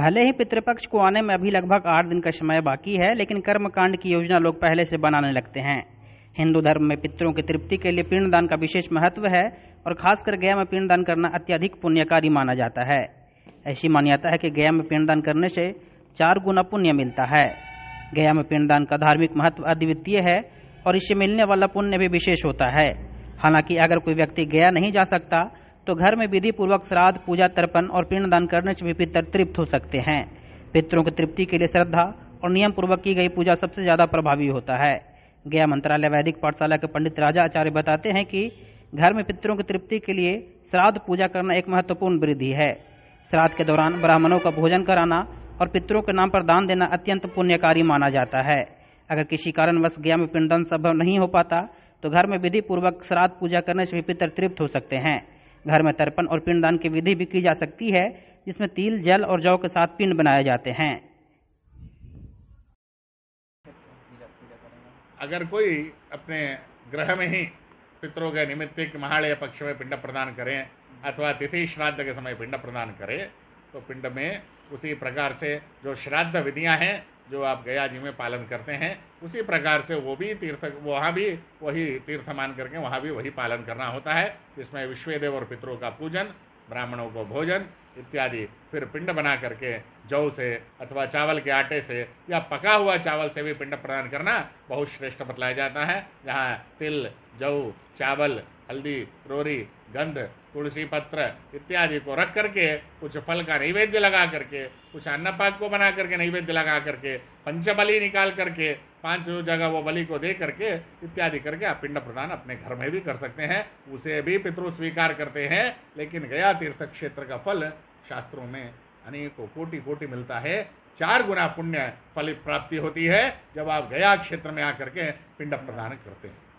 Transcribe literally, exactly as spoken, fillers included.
भले ही पितृपक्ष को आने में अभी लगभग आठ दिन का समय बाकी है, लेकिन कर्मकांड की योजना लोग पहले से बनाने लगते हैं। हिंदू धर्म में पितरों की तृप्ति के लिए पिंडदान का विशेष महत्व है और खासकर गया में पिंडदान करना अत्यधिक पुण्यकारी माना जाता है। ऐसी मान्यता है कि गया में पिंडदान करने से चार गुना पुण्य मिलता है। गया में पिंडदान का धार्मिक महत्व अद्वितीय है और इससे मिलने वाला पुण्य भी विशेष होता है। हालांकि अगर कोई व्यक्ति गया नहीं जा सकता तो घर में विधि पूर्वक श्राद्ध पूजा, तर्पण और पिंडदान करने से भी पितर तृप्त हो सकते हैं। पितरों की तृप्ति के लिए श्रद्धा और नियम पूर्वक की गई पूजा सबसे ज्यादा प्रभावी होता है। गया मंत्रालय वैदिक पाठशाला के पंडित राजा आचार्य बताते हैं कि घर में पितरों की तृप्ति के लिए श्राद्ध पूजा करना एक महत्वपूर्ण वृद्धि है। श्राद्ध के दौरान ब्राह्मणों का भोजन कराना और पितरों के नाम पर दान देना अत्यंत पुण्यकारी माना जाता है। अगर किसी कारणवश गया में पिंडदान संभव नहीं हो पाता तो घर में विधि पूर्वक श्राद्ध पूजा करने से भी पितर तृप्त हो सकते हैं। घर में तर्पण और पिंडदान की विधि भी की जा सकती है, जिसमें तिल, जल और जौ के साथ पिंड बनाए जाते हैं। अगर कोई अपने ग्रह में ही पितरों के निमित्त महालय पक्ष में पिंड प्रदान करें अथवा तिथि श्राद्ध के समय पिंड प्रदान करें तो पिंड में उसी प्रकार से जो श्राद्ध विधियां हैं जो आप गया जी में पालन करते हैं उसी प्रकार से वो भी तीर्थ वहाँ भी वही तीर्थ मान करके वहाँ भी वही पालन करना होता है, जिसमें विश्वदेव और पितरों का पूजन, ब्राह्मणों को भोजन इत्यादि, फिर पिंड बना करके जौ से अथवा चावल के आटे से या पका हुआ चावल से भी पिंड प्रदान करना बहुत श्रेष्ठ बतलाया जाता है। जहाँ तिल, जौ, चावल, हल्दी, रोरी, गंध, तुलसी पत्र इत्यादि को रख करके कुछ फल का नैवेद्य लगा करके, कुछ अन्नपाक को बना करके नैवेद्य लगा करके, पंचबली निकाल करके पांच जगह वो बलि को दे करके इत्यादि करके आप पिंड प्रदान अपने घर में भी कर सकते हैं। उसे भी पितृ स्वीकार करते हैं, लेकिन गया तीर्थ क्षेत्र का फल शास्त्रों में अनेकों कोटि कोटि मिलता है। चार गुना पुण्य फल प्राप्ति होती है जब आप गया क्षेत्र में आकर के पिंड प्रदान करते हैं।